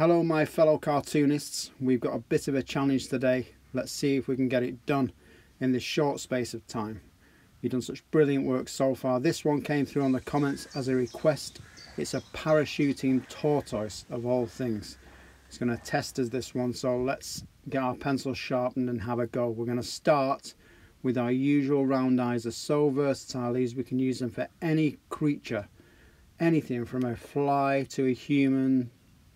Hello my fellow cartoonists, we've got a bit of a challenge today. Let's see if we can get it done in this short space of time. You've done such brilliant work so far. This one came through on the comments as a request. It's a parachuting tortoise of all things. It's going to test us, this one, so let's get our pencils sharpened and have a go. We're going to start with our usual round eyes. They're so versatile, these we can use them for any creature, anything from a fly to a human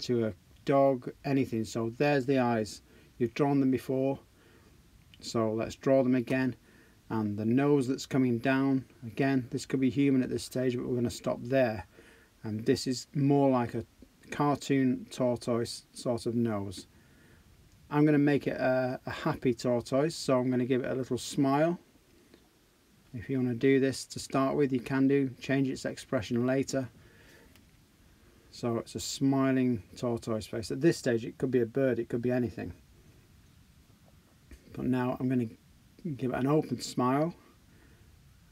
to a dog, anything. So there's the eyes, you've drawn them before, so let's draw them again. And the nose that's coming down, again, this could be human at this stage, but we're going to stop there. And this is more like a cartoon tortoise sort of nose. I'm going to make it a happy tortoise, so I'm going to give it a little smile. If you want to do this to start with, you can do, change its expression later. So it's a smiling tortoise face. At this stage it could be a bird, it could be anything. But now I'm going to give it an open smile.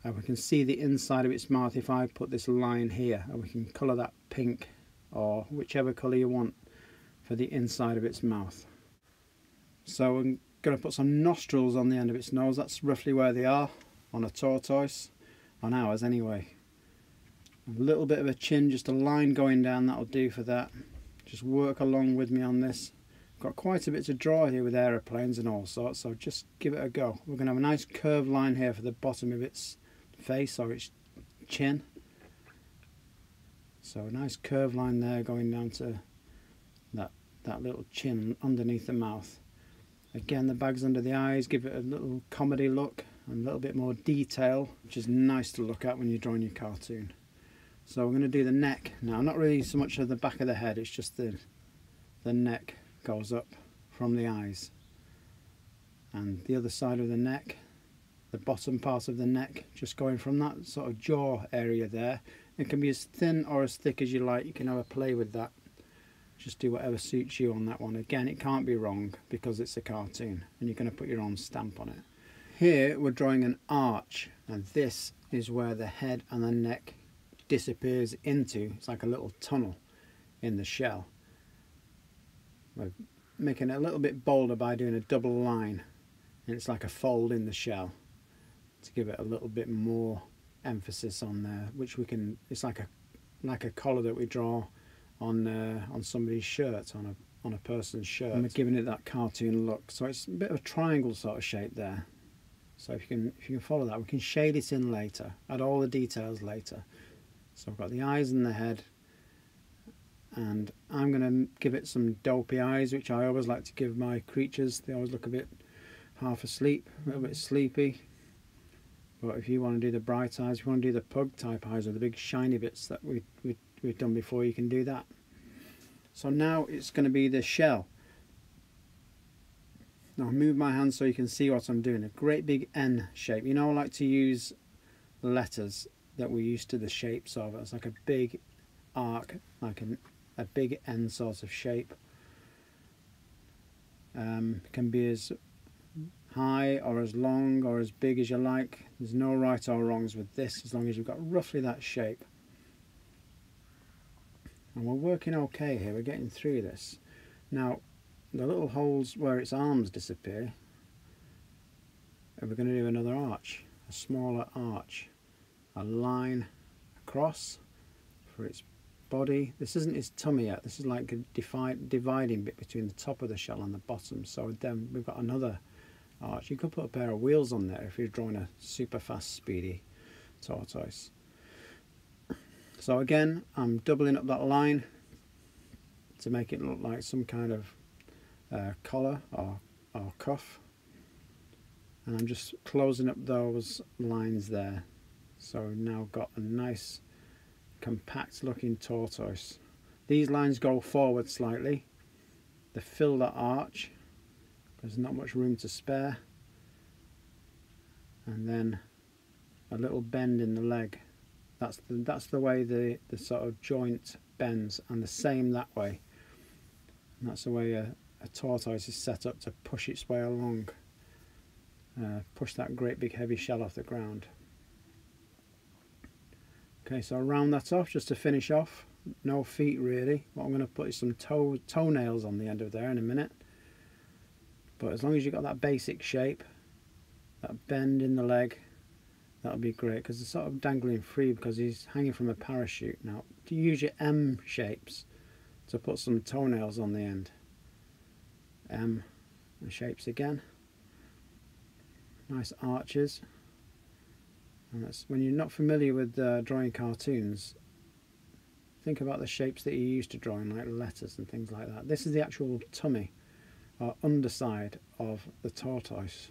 And we can see the inside of its mouth if I put this line here. And we can colour that pink or whichever colour you want for the inside of its mouth. So I'm going to put some nostrils on the end of its nose. That's roughly where they are on a tortoise, on ours anyway. A little bit of a chin, just a line going down, that'll do for that. Just work along with me on this. Got quite a bit to draw here with aeroplanes and all sorts, so just give it a go. We're going to have a nice curved line here for the bottom of its face or its chin. So a nice curved line there going down to that little chin underneath the mouth. Again, the bags under the eyes give it a little comedy look and a little bit more detail, which is nice to look at when you're drawing your cartoon. So we're going to do the neck now, not really so much of the back of the head, it's just the neck goes up from the eyes. And the other side of the neck, the bottom part of the neck, just going from that sort of jaw area there. It can be as thin or as thick as you like, you can have a play with that. Just do whatever suits you on that one. Again, it can't be wrong because it's a cartoon and you're going to put your own stamp on it. Here we're drawing an arch, and this is where the head and the neck disappears into. It's like a little tunnel in the shell. We're making it a little bit bolder by doing a double line, and it's like a fold in the shell to give it a little bit more emphasis on there, which we can, it's like a collar that we draw on somebody's shirt, on a person's shirt, and we're giving it that cartoon look. So it's a bit of a triangle sort of shape there. So if you can follow that, we can shade it in later, add all the details later. So I've got the eyes and the head, and I'm going to give it some dopey eyes, which I always like to give my creatures. They always look a bit half asleep, a little bit sleepy. But if you want to do the bright eyes, if you want to do the pug type eyes or the big shiny bits that we've done before, you can do that. So now it's going to be the shell. Now I move my hand so you can see what I'm doing. A great big N shape. You know, I like to use letters that we're used to the shapes of. It's like a big arc, like a big N sort of shape. Can be as high or as long or as big as you like. There's no right or wrongs with this, as long as you've got roughly that shape. And we're working okay here, we're getting through this. Now, the little holes where its arms disappear, and we're going to do another arch, a smaller arch. A line across for its body. This isn't its tummy yet, this is like a dividing bit between the top of the shell and the bottom. So then we've got another arch. You could put a pair of wheels on there if you're drawing a super fast speedy tortoise. So again, I'm doubling up that line to make it look like some kind of collar or cuff, and I'm just closing up those lines there. So we've now got a nice compact looking tortoise. These lines go forward slightly, they fill that arch, there's not much room to spare, and then a little bend in the leg. That's the way the sort of joint bends, and the same that way. And that's the way a tortoise is set up to push its way along, push that great big heavy shell off the ground. Okay, so I'll round that off just to finish off. no feet really. What I'm going to put is some toenails on the end of there in a minute. But as long as you've got that basic shape, that bend in the leg, that'll be great, because it's sort of dangling free because he's hanging from a parachute now. To use your M shapes to put some toenails on the end. M shapes again. Nice arches. And that's, when you're not familiar with drawing cartoons, think about the shapes that you're used to drawing, like letters and things like that. This is the actual tummy or underside of the tortoise.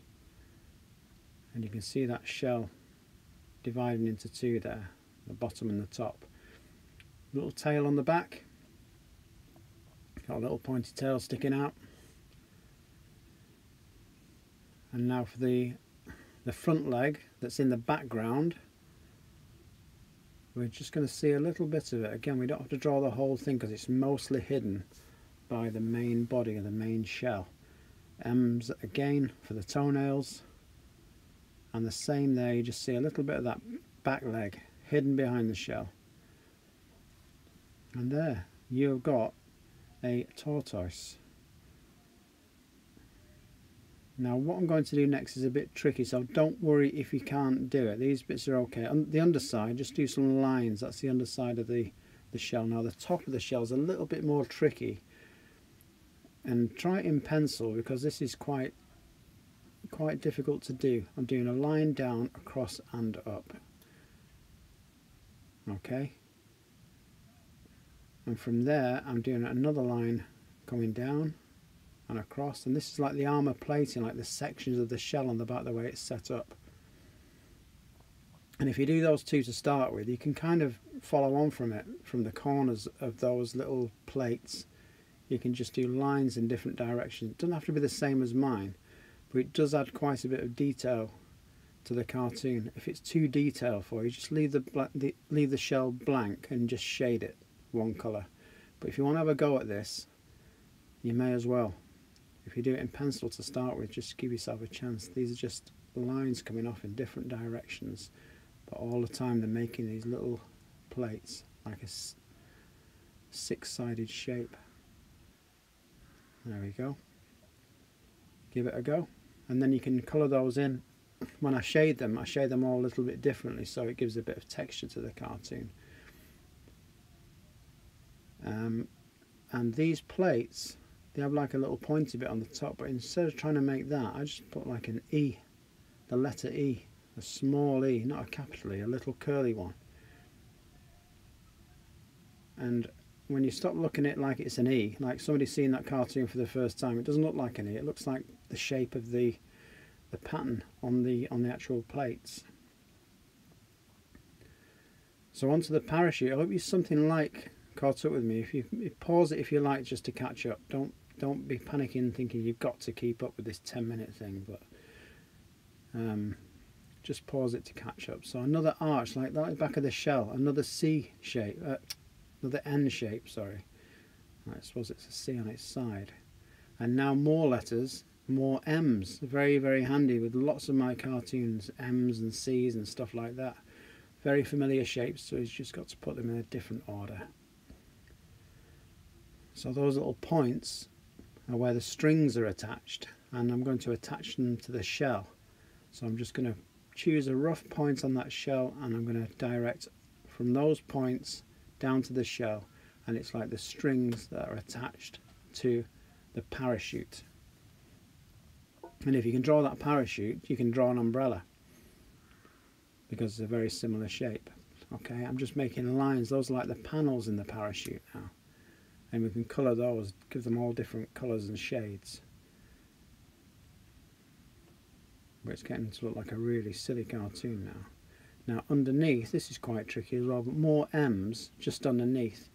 And you can see that shell dividing into two there, the bottom and the top. Little tail on the back, got a little pointy tail sticking out. And now for the front leg that's in the background, we're just going to see a little bit of it. Again, we don't have to draw the whole thing because it's mostly hidden by the main body and the main shell. M's again for the toenails, and the same there, you just see a little bit of that back leg hidden behind the shell. And there you've got a tortoise. Now what I'm going to do next is a bit tricky, so don't worry if you can't do it. These bits are okay. On the underside, just do some lines. That's the underside of the shell. Now the top of the shell is a little bit more tricky, and try it in pencil because this is quite difficult to do. I'm doing a line down, across and up. Okay, and from there I'm doing another line coming down and across, and this is like the armor plating, like the sections of the shell on the back, the way it's set up. And if you do those two to start with, you can kind of follow on from it, from the corners of those little plates. You can just do lines in different directions. It doesn't have to be the same as mine, but it does add quite a bit of detail to the cartoon. If it's too detailed for you, just leave the shell blank and just shade it one color. But if you want to have a go at this, you may as well. If you do it in pencil to start with, just give yourself a chance. These are just lines coming off in different directions, but all the time they're making these little plates like a six-sided shape. There we go. Give it a go, and then you can colour those in. When I shade them all a little bit differently, so it gives a bit of texture to the cartoon. And these plates, they have like a little pointy bit on the top, but instead of trying to make that, I just put like an E, the letter E, a small E, not a capital E, a little curly one. And when you stop looking at it like it's an E, like somebody seeing that cartoon for the first time, it doesn't look like an E, it looks like the shape of the pattern on the actual plates. So onto the parachute. I hope you something like caught up with me. If you pause it if you like, just to catch up. Don't be panicking thinking you've got to keep up with this 10-minute thing, but just pause it to catch up. So another arch like that, the back of the shell, another C shape, another N shape, sorry. I suppose it's a C on its side. And now more letters, more M's. Very, very handy with lots of my cartoons, M's and C's and stuff like that. Very familiar shapes, so you've just got to put them in a different order. So those little points are where the strings are attached, and I'm going to attach them to the shell. So I'm just going to choose a rough point on that shell, and I'm going to direct from those points down to the shell, and it's like the strings that are attached to the parachute. And if you can draw that parachute, you can draw an umbrella because it's a very similar shape. Okay, I'm just making lines. Those are like the panels in the parachute now, and we can colour those, give them all different colours and shades. But it's getting to look like a really silly cartoon now. Now underneath, this is quite tricky as well, but more M's just underneath.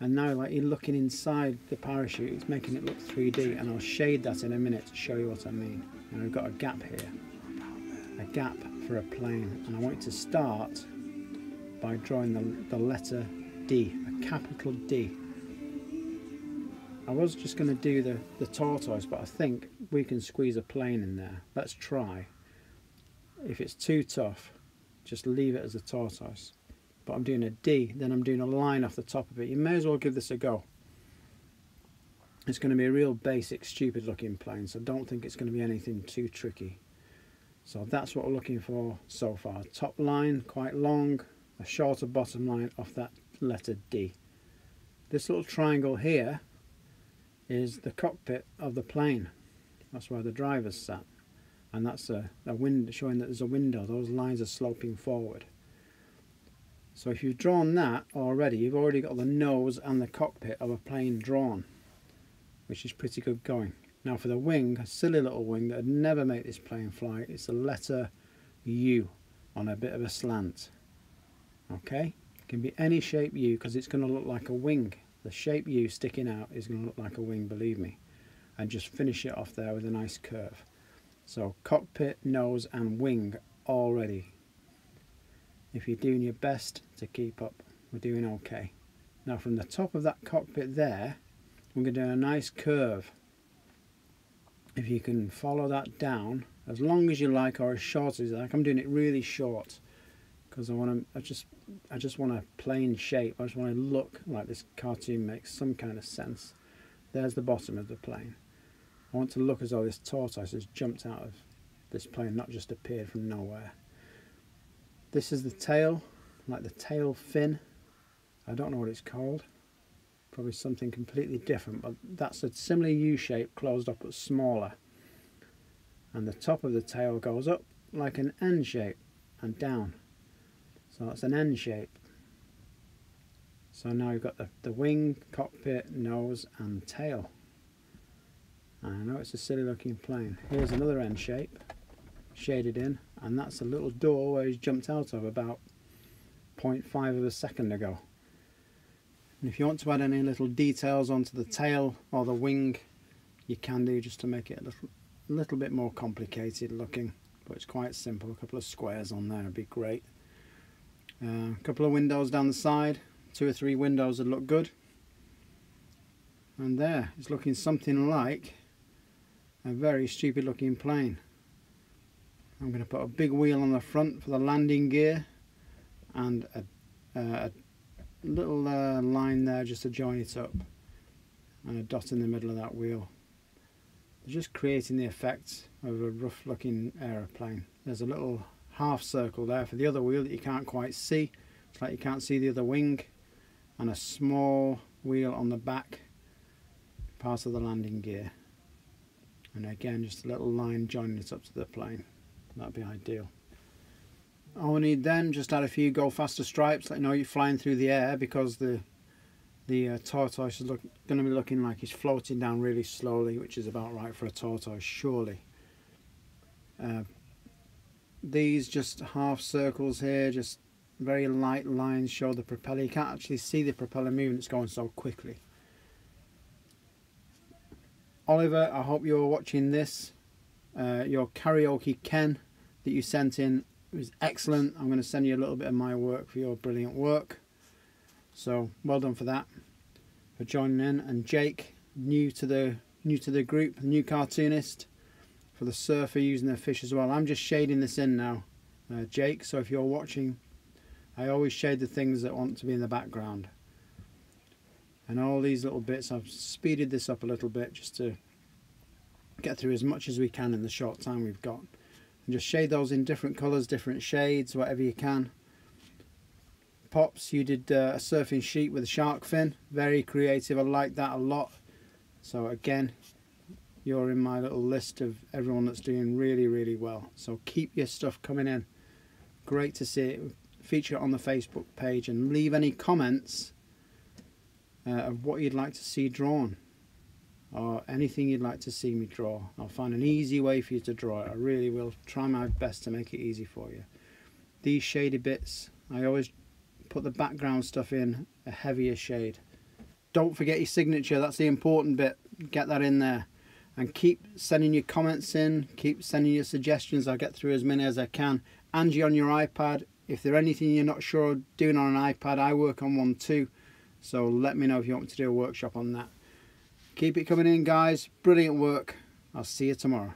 And now like you're looking inside the parachute, it's making it look 3D, and I'll shade that in a minute to show you what I mean. And I've got a gap here, a gap for a plane. And I want you to start by drawing the letter D, a capital D. I was just going to do the tortoise, but I think we can squeeze a plane in there. Let's try. If it's too tough, just leave it as a tortoise. but I'm doing a D, then I'm doing a line off the top of it. You may as well give this a go. It's going to be a real basic, stupid looking plane, so I don't think it's going to be anything too tricky. So that's what we're looking for so far. Top line, quite long, a shorter bottom line off that letter D. This little triangle here is the cockpit of the plane. That's where the driver's sat. And that's a window, showing that there's a window. Those lines are sloping forward. So if you've drawn that already, you've already got the nose and the cockpit of a plane drawn, which is pretty good going. Now for the wing, a silly little wing that would never make this plane fly, it's the letter U on a bit of a slant. Okay? It can be any shape U, because it's going to look like a wing. The shape U sticking out is going to look like a wing, believe me. And just finish it off there with a nice curve. So cockpit, nose and wing already. If you're doing your best to keep up, we're doing okay. Now from the top of that cockpit there, we're going to do a nice curve. If you can follow that down as long as you like, or as short as you like. I'm doing it really short because I just want a plain shape. I just want to look like this cartoon makes some kind of sense. There's the bottom of the plane. I want to look as though this tortoise has jumped out of this plane, not just appeared from nowhere. This is the tail, like the tail fin. I don't know what it's called. Probably something completely different, but that's a similar U shape closed up but smaller. And the top of the tail goes up like an N shape and down. So that's an N shape. So now you've got the wing, cockpit, nose and tail. I know it's a silly looking plane. Here's another N shape, shaded in, and that's a little door where he's jumped out of about 0.5 of a second ago. And if you want to add any little details onto the tail or the wing, you can do, just to make it a little bit more complicated looking, but it's quite simple. A couple of squares on there would be great. A couple of windows down the side, 2 or 3 windows would look good. And there, it's looking something like a very stupid looking plane. I'm going to put a big wheel on the front for the landing gear, and a little line there just to join it up, and a dot in the middle of that wheel. They're just creating the effect of a rough looking aeroplane. There's a little half circle there for the other wheel that you can't quite see. It's like you can't see the other wing, and a small wheel on the back, part of the landing gear. And again, just a little line joining it up to the plane. That'd be ideal. All we need then, just add a few go faster stripes, let you know you're flying through the air, because the tortoise is going to be looking like he's floating down really slowly, which is about right for a tortoise, surely. These just half circles here, just very light lines show the propeller. You can't actually see the propeller moving, it's going so quickly. Oliver, I hope you're watching this. Your karaoke Ken that you sent in was excellent. I'm going to send you a little bit of my work for your brilliant work. So well done for that, for joining in. And Jake, new to the group, new cartoonist for the surfer using their fish as well. I'm just shading this in now, Jake. So if you're watching, I always shade the things that want to be in the background. And all these little bits, I've speeded this up a little bit just to get through as much as we can in the short time we've got. And just shade those in different colours, different shades, whatever you can. Pops, you did a surfing sheet with a shark fin. Very creative, I like that a lot. So again, you're in my little list of everyone that's doing really, really well. So keep your stuff coming in. Great to see it. Feature it on the Facebook page and leave any comments of what you'd like to see drawn, or anything you'd like to see me draw. I'll find an easy way for you to draw it. I really will try my best to make it easy for you. These shady bits, I always put the background stuff in a heavier shade. Don't forget your signature, that's the important bit. Get that in there, and keep sending your comments in, keep sending your suggestions. I'll get through as many as I can. Angie, on your iPad, if there's anything you're not sure of doing on an iPad, I work on one too. So let me know if you want me to do a workshop on that. Keep it coming in, guys. Brilliant work. I'll see you tomorrow.